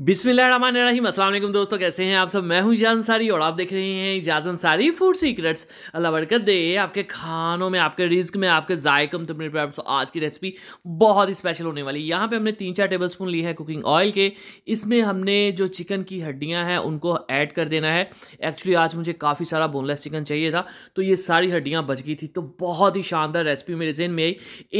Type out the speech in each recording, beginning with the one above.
बिस्मिल्लाहिर्रहमानिर्रहीम, अस्सलाम वालेकुम दोस्तों, कैसे हैं आप सब। मैं हूं इजाज़ अंसारी और आप देख रहे हैं इजाज़ अंसारी फूड सीक्रेट्स। अल्लाह बरकत दे आपके खानों में, आपके रिज्क में, आपके जायके में। तो मेरे प्यारे दोस्तों, आज की रेसिपी बहुत ही स्पेशल होने वाली है। यहाँ पे हमने 3-4 टेबलस्पून लिए हैं कुकिंग ऑयल के। इसमें हमने जो चिकन की हड्डियाँ हैं उनको ऐड कर देना है। एक्चुअली आज मुझे काफ़ी सारा बोनलेस चिकन चाहिए था, तो ये सारी हड्डियाँ बच गई थी। तो बहुत ही शानदार रेसिपी मेरे जहन में आई।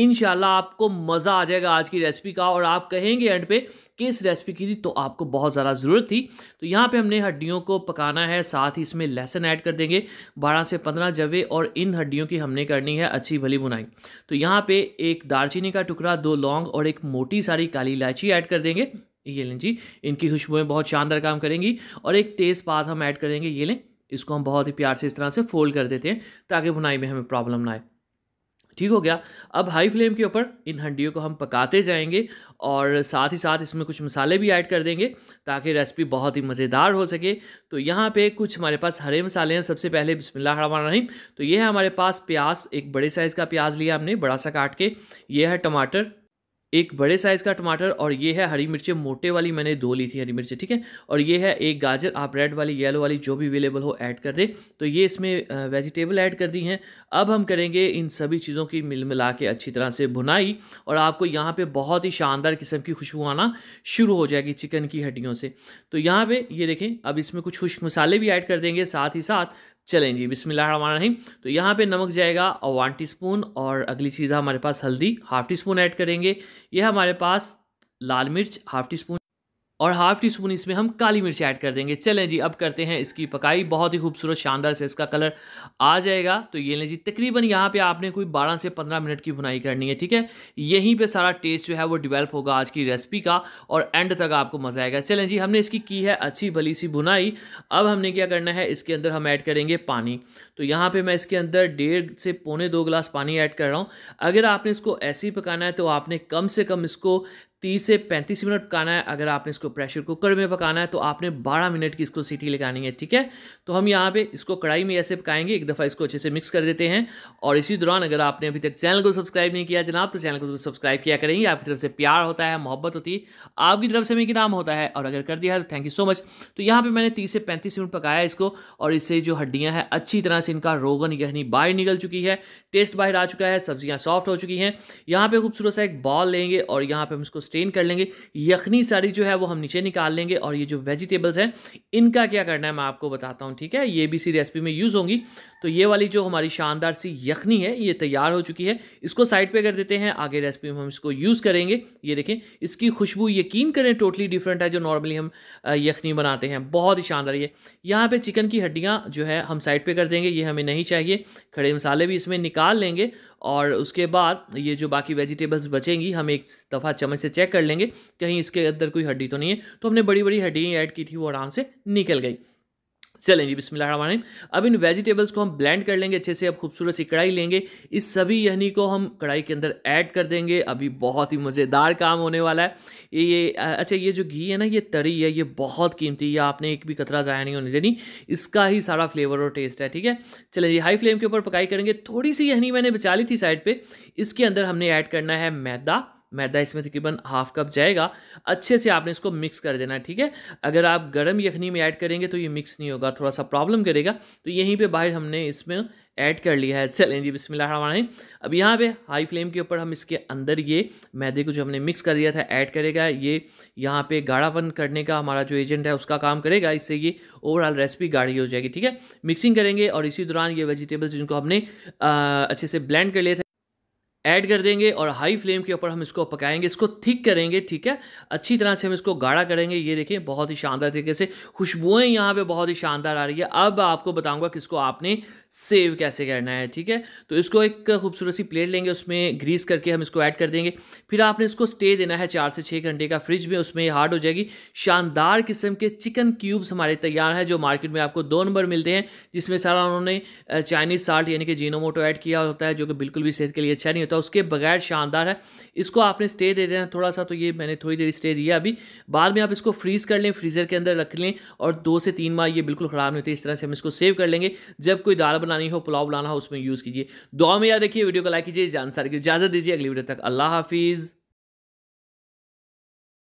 इंशाल्लाह आपको मज़ा आ जाएगा आज की रेसिपी का और आप कहेंगे एंड पे किस रेसिपी की थी, तो आपको बहुत ज़्यादा ज़रूरत थी। तो यहाँ पे हमने हड्डियों को पकाना है, साथ ही इसमें लहसुन ऐड कर देंगे, 12 से 15 जवे। और इन हड्डियों की हमने करनी है अच्छी भली भुनाई। तो यहाँ पे एक दालचीनी का टुकड़ा, 2 लौंग और एक मोटी सारी काली इलायची ऐड कर देंगे। ये लें जी, इनकी खुशबुएँ बहुत शानदार काम करेंगी। और एक तेज़पात हम ऐड करेंगे, ये लें। इसको हम बहुत ही प्यार से इस तरह से फोल्ड कर देते हैं ताकि भुनाई में हमें प्रॉब्लम ना आए। ठीक हो गया। अब हाई फ्लेम के ऊपर इन हड्डियों को हम पकाते जाएंगे और साथ ही साथ इसमें कुछ मसाले भी ऐड कर देंगे ताकि रेसिपी बहुत ही मज़ेदार हो सके। तो यहाँ पे कुछ हमारे पास हरे मसाले हैं। सबसे पहले बिस्मिल्लाहिर्रहमानिर्रहीम, तो ये है हमारे पास प्याज। एक बड़े साइज़ का प्याज लिया हमने, बड़ा सा काट के। ये है टमाटर, एक बड़े साइज़ का टमाटर। और ये है हरी मिर्चें, मोटे वाली मैंने 2 ली थी हरी मिर्चें, ठीक है। और ये है एक गाजर, आप रेड वाली, येलो वाली, जो भी अवेलेबल हो ऐड कर दें। तो ये इसमें वेजिटेबल ऐड कर दी हैं। अब हम करेंगे इन सभी चीज़ों की मिल मिला के अच्छी तरह से भुनाई। और आपको यहाँ पे बहुत ही शानदार किस्म की खुशबू आना शुरू हो जाएगी चिकन की हड्डियों से। तो यहाँ पर ये देखें, अब इसमें कुछ खुश्क मसाले भी ऐड कर देंगे साथ ही साथ। चलें जी, बिस्मिल्लाहिर्रहमानिर्रहीम। तो यहाँ पे नमक जाएगा 1 टीस्पून। और अगली चीज़ है हमारे पास हल्दी, 1/2 टीस्पून ऐड करेंगे। यह हमारे पास लाल मिर्च 1/2 टीस्पून और 1/2 टीस्पून इसमें हम काली मिर्च ऐड कर देंगे। चलें जी, अब करते हैं इसकी पकाई। बहुत ही खूबसूरत शानदार से इसका कलर आ जाएगा। तो ये लें जी, तकरीबन यहाँ पे आपने कोई 12 से 15 मिनट की भुनाई करनी है, ठीक है। यहीं पे सारा टेस्ट जो है वो डिवेल्प होगा आज की रेसिपी का और एंड तक आपको मज़ा आएगा। चलें जी, हमने इसकी की है अच्छी भली सी भुनाई। अब हमने क्या करना है, इसके अंदर हम ऐड करेंगे पानी। तो यहाँ पर मैं इसके अंदर 1.5 से पौने 2 गिलास पानी ऐड कर रहा हूँ। अगर आपने इसको ऐसे ही पकाना है तो आपने कम से कम इसको 30 से 35 मिनट पकाना है। अगर आपने इसको प्रेशर कुकर में पकाना है तो आपने 12 मिनट की इसको सीटी लगानी है, ठीक है। तो हम यहाँ पे इसको कढ़ाई में ऐसे पकाएंगे। एक दफ़ा इसको अच्छे से मिक्स कर देते हैं। और इसी दौरान अगर आपने अभी तक चैनल को सब्सक्राइब नहीं किया जनाब, तो चैनल को सब्सक्राइब किया करेंगे। आपकी तरफ से प्यार होता है, मोहब्बत होती है, आपकी तरफ से मेरा नाम होता है। और अगर कर दिया है तो थैंक यू सो मच। तो यहाँ पर मैंने 30 से 35 मिनट पकाया इसको। और इससे जो हड्डियाँ हैं अच्छी तरह से इनका रोगन यानी बाहर निकल चुकी है, टेस्ट बाहर आ चुका है, सब्जियाँ सॉफ्ट हो चुकी हैं। यहाँ पर खूबसूरत सा एक बॉल लेंगे और यहाँ पर हम इसको स्टेन कर लेंगे। यखनी सारी जो है वो हम नीचे निकाल लेंगे। और ये जो वेजिटेबल्स हैं इनका क्या करना है मैं आपको बताता हूँ, ठीक है। ये भी सी रेसिपी में यूज़ होंगी। तो ये वाली जो हमारी शानदार सी यखनी है ये तैयार हो चुकी है। इसको साइड पे कर देते हैं, आगे रेसिपी में हम इसको यूज़ करेंगे। ये देखें, इसकी खुशबू यकीन करें टोटली डिफरेंट है जो नॉर्मली हम यखनी बनाते हैं। बहुत ही शानदार। ये यहाँ पर चिकन की हड्डियाँ जो है हम साइड पर कर देंगे, ये हमें नहीं चाहिए। खड़े मसाले भी इसमें निकाल लेंगे। और उसके बाद ये जो बाकी वेजिटेबल्स बचेंगी हम एक दफ़ा चम्मच से चेक कर लेंगे कहीं इसके अंदर कोई हड्डी तो नहीं है। तो हमने बड़ी बड़ी हड्डियाँ ऐड की थी, वो आराम से निकल गई। चलें जी, बिस्मिल्लाहिर्रहमानिर्रहीम। अब इन वेजिटेबल्स को हम ब्लेंड कर लेंगे अच्छे से। अब खूबसूरत सी कढ़ाई लेंगे, इस सभी यहनी को हम कढ़ाई के अंदर ऐड कर देंगे। अभी बहुत ही मज़ेदार काम होने वाला है ये। अच्छा, ये जो घी है ना, ये तरी है, ये बहुत कीमती है। आपने एक भी कतरा ज़ाया नहीं होने देनी, इसका ही सारा फ्लेवर और टेस्ट है, ठीक है। चलें जी, हाई फ्लेम के ऊपर पकाई करेंगे। थोड़ी सी यहनी मैंने बचा ली थी साइड पर। इसके अंदर हमने ऐड करना है मैदा। मैदा इसमें तकरीबन 1/2 कप जाएगा। अच्छे से आपने इसको मिक्स कर देना है, ठीक है। अगर आप गर्म यखनी में ऐड करेंगे तो ये मिक्स नहीं होगा, थोड़ा सा प्रॉब्लम करेगा। तो यहीं पे बाहर हमने इसमें ऐड कर लिया है। चलें जी, बिस्मिल्लाहिर्रहमानिर्रहीम। अब यहाँ पे हाई फ्लेम के ऊपर हम इसके अंदर ये मैदे को जो हमने मिक्स कर दिया था ऐड करेगा। ये यहाँ पे गाढ़ापन करने का हमारा जो एजेंट है उसका काम करेगा। इससे ये ओवरऑल रेसिपी गाढ़ी हो जाएगी, ठीक है। मिक्सिंग करेंगे और इसी दौरान ये वेजिटेबल्स जिनको हमने अच्छे से ब्लेंड कर लिए थे ऐड कर देंगे। और हाई फ्लेम के ऊपर हम इसको पकाएंगे, इसको थिक करेंगे, ठीक है। अच्छी तरह से हम इसको गाढ़ा करेंगे। ये देखें, बहुत ही शानदार तरीके से खुशबुएं यहाँ पे बहुत ही शानदार आ रही है। अब आपको बताऊंगा कि इसको आपने सेव कैसे करना है, ठीक है। तो इसको एक खूबसूरत सी प्लेट लेंगे, उसमें ग्रीस करके हम इसको ऐड कर देंगे। फिर आपने इसको स्टे देना है 4 से 6 घंटे का फ्रिज में, उसमें हार्ड हो जाएगी। शानदार किस्म के चिकन क्यूब्स हमारे तैयार हैं जो मार्केट में आपको 2 नंबर मिलते हैं, जिसमें सारा उन्होंने चाइनीज़ साल्ट यानी कि जीनोमोटो ऐड किया होता है जो कि बिल्कुल भी सेहत के लिए अच्छा नहीं। उसके बगैर शानदार है। इसको आपने स्टे दे देना थोड़ा सा। तो ये मैंने थोड़ी देर स्टे दिया, अभी बाद में आप इसको फ्रीज कर लें, फ्रीजर के अंदर रख लें। और 2 से 3 माह ये बिल्कुल ख़राब नहीं होती। इस तरह से हम इसको सेव कर लेंगे। जब कोई दाल बनानी हो, पुलाव बनाना हो, उसमें यूज़ कीजिए। दुआ में याद रखिए, वीडियो को लाइक कीजिए, जानकारी की इजाज़त दीजिए। अगली वीडियो तक अल्लाह हाफिज़।